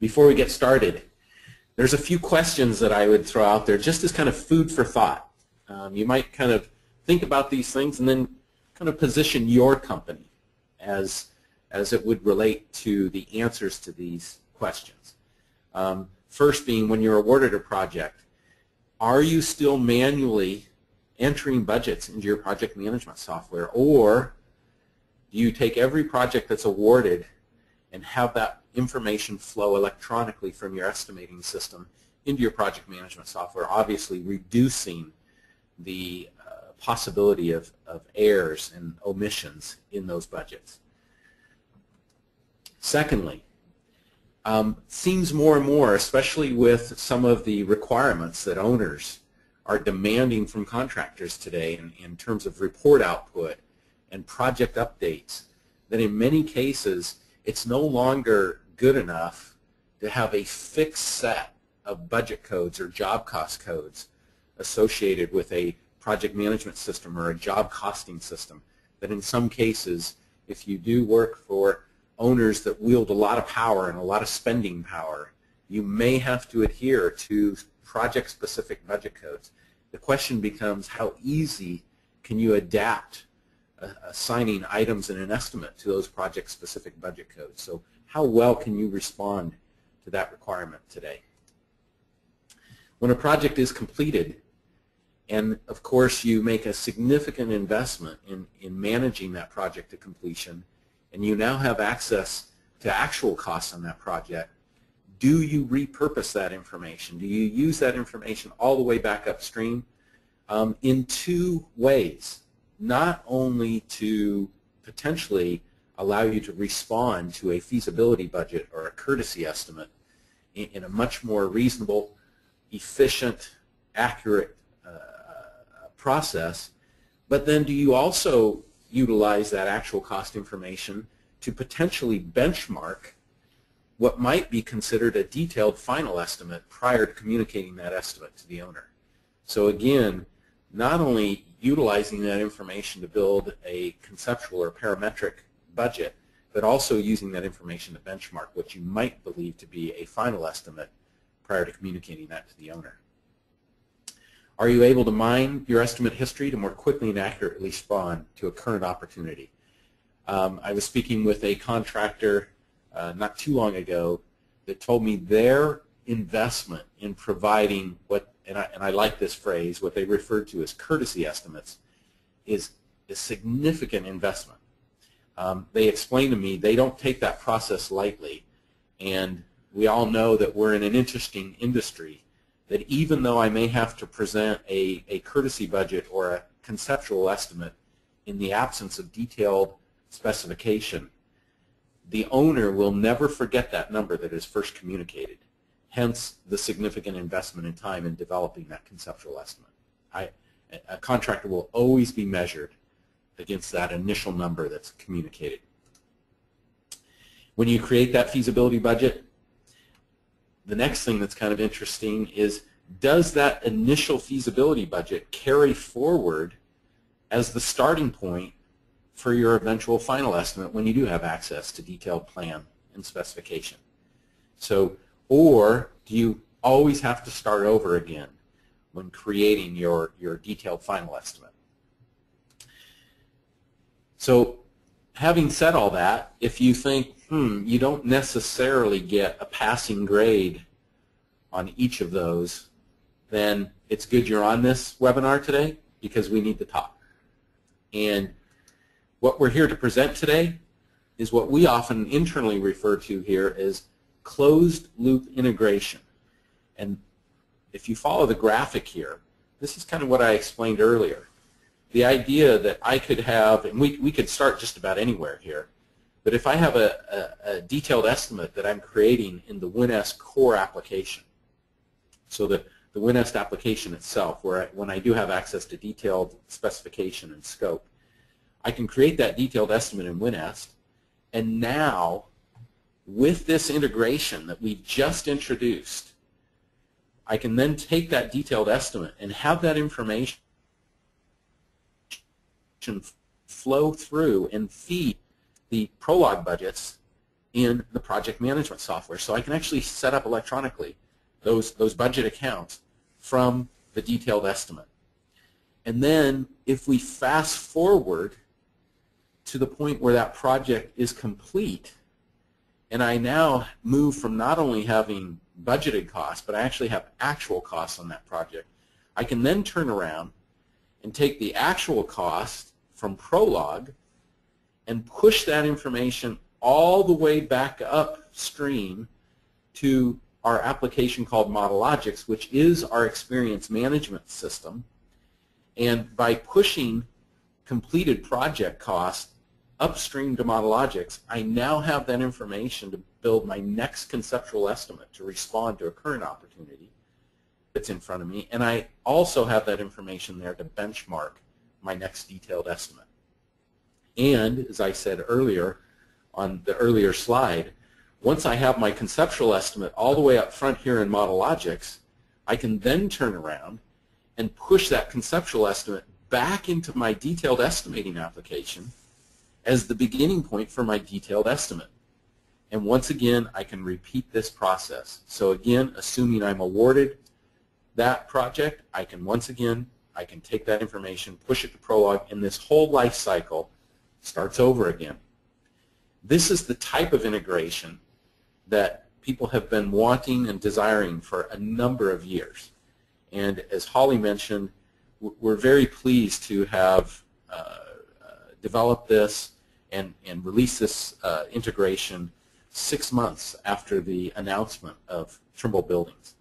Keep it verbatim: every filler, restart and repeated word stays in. before we get started, there's a few questions that I would throw out there just as kind of food for thought. Um, you might kind of think about these things and then kind of position your company as, as it would relate to the answers to these questions. Um, first being, when you're awarded a project, are you still manually entering budgets into your project management software, or do you take every project that's awarded and have that information flow electronically from your estimating system into your project management software, obviously reducing the uh, possibility of, of errors and omissions in those budgets? Secondly, um, seems more and more, especially with some of the requirements that owners are demanding from contractors today in, in terms of report output and project updates, that in many cases it's no longer good enough to have a fixed set of budget codes or job cost codes associated with a project management system or a job costing system. That in some cases, if you do work for owners that wield a lot of power and a lot of spending power, you may have to adhere to project-specific budget codes. The question becomes, how easy can you adapt assigning items in an estimate to those project-specific budget codes? So how well can you respond to that requirement today? When a project is completed, and of course you make a significant investment in, in managing that project to completion, and you now have access to actual costs on that project, do you repurpose that information? Do you use that information all the way back upstream? Um, in two ways. Not only to potentially allow you to respond to a feasibility budget or a courtesy estimate in, in a much more reasonable, efficient, accurate uh, process, but then do you also utilize that actual cost information to potentially benchmark what might be considered a detailed final estimate prior to communicating that estimate to the owner? So again, not only utilizing that information to build a conceptual or parametric budget, but also using that information to benchmark what you might believe to be a final estimate prior to communicating that to the owner. Are you able to mine your estimate history to more quickly and accurately respond to a current opportunity? Um, I was speaking with a contractor uh, not too long ago that told me their investment in providing what, and I, and I like this phrase, what they refer to as courtesy estimates, is a significant investment. Um, they explained to me they don't take that process lightly, and we all know that we're in an interesting industry that even though I may have to present a, a courtesy budget or a conceptual estimate in the absence of detailed specification, the owner will never forget that number that is first communicated. Hence, the significant investment in time in developing that conceptual estimate. I, a contractor will always be measured against that initial number that's communicated. When you create that feasibility budget, the next thing that's kind of interesting is, does that initial feasibility budget carry forward as the starting point for your eventual final estimate when you do have access to detailed plan and specification? So, or do you always have to start over again when creating your, your detailed final estimate? So having said all that, if you think, hmm, you don't necessarily get a passing grade on each of those, then it's good you're on this webinar today, because we need to talk. And what we're here to present today is what we often internally refer to here as closed loop integration. And if you follow the graphic here, this is kind of what I explained earlier. The idea that I could have, and we, we could start just about anywhere here, but if I have a, a, a detailed estimate that I'm creating in the WinEst core application, so the, the WinEst application itself, where I, when I do have access to detailed specification and scope, I can create that detailed estimate in WinEst, and now with this integration that we just introduced, I can then take that detailed estimate and have that information flow through and feed the Prolog budgets in the project management software. So I can actually set up electronically those, those budget accounts from the detailed estimate. And then if we fast forward to the point where that project is complete, and I now move from not only having budgeted costs, but I actually have actual costs on that project, I can then turn around and take the actual cost from Prolog and push that information all the way back upstream to our application called Modelogix, which is our experience management system. And by pushing completed project costs upstream to Modelogix, I now have that information to build my next conceptual estimate to respond to a current opportunity that's in front of me. And I also have that information there to benchmark my next detailed estimate. And as I said earlier on the earlier slide, once I have my conceptual estimate all the way up front here in Modelogix, I can then turn around and push that conceptual estimate back into my detailed estimating application as the beginning point for my detailed estimate. And once again, I can repeat this process. So again, assuming I'm awarded that project, I can once again, I can take that information, push it to Prolog, and this whole life cycle starts over again. This is the type of integration that people have been wanting and desiring for a number of years. And as Holly mentioned, we're very pleased to have uh, developed this and, and released this uh, integration six months after the announcement of Trimble Buildings.